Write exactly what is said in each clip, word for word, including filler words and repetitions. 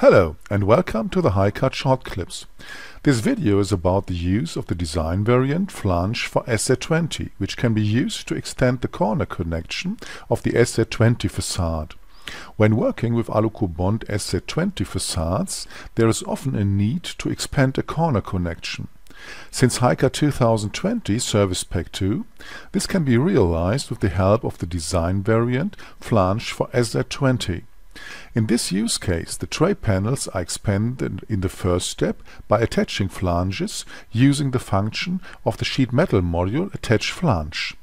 Hello and welcome to the HiCAD short clips. This video is about the use of the design variant flange for S Z twenty, which can be used to extend the corner connection of the S Z twenty facade. When working with Alucobond S Z twenty facades, there is often a need to expand a corner connection. Since HiCAD two thousand twenty Service Pack two, this can be realized with the help of the design variant flange for S Z twenty. In this use case, the tray panels are expanded in the first step by attaching flanges using the function of the sheet metal module attach flange.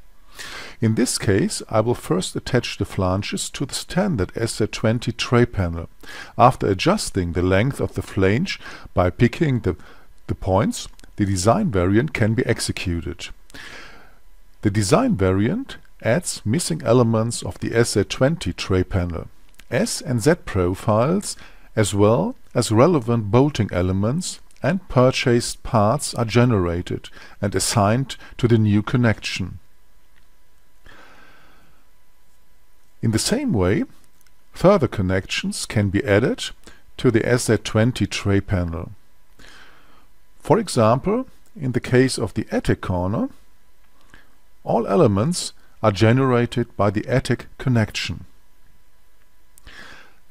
In this case, I will first attach the flanges to the standard S Z twenty tray panel. After adjusting the length of the flange by picking the, the points, the design variant can be executed. The design variant adds missing elements of the S Z twenty tray panel. S and Z profiles, as well as relevant bolting elements and purchased parts, are generated and assigned to the new connection. In the same way, further connections can be added to the S Z twenty tray panel. For example, in the case of the attic corner, all elements are generated by the attic connection.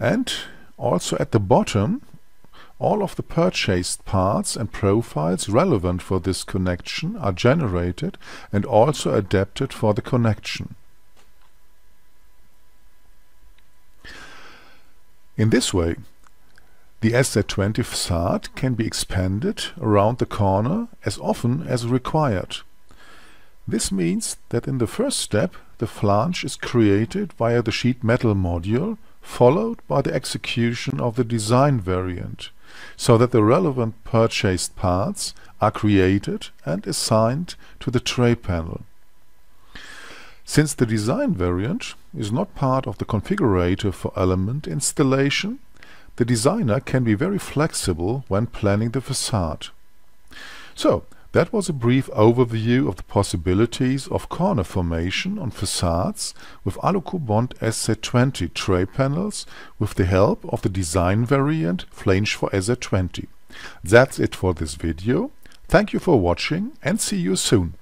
And also at the bottom, all of the purchased parts and profiles relevant for this connection are generated and also adapted for the connection. In this way, the S Z twenty facade can be expanded around the corner as often as required. This means that in the first step, the flange is created via the sheet metal module, followed by the execution of the design variant, so that the relevant purchased parts are created and assigned to the tray panel. Since the design variant is not part of the configurator for element installation, the designer can be very flexible when planning the facade. So, that was a brief overview of the possibilities of corner formation on facades with Alucobond S Z twenty tray panels with the help of the design variant flange for S Z twenty. That's it for this video. Thank you for watching and see you soon.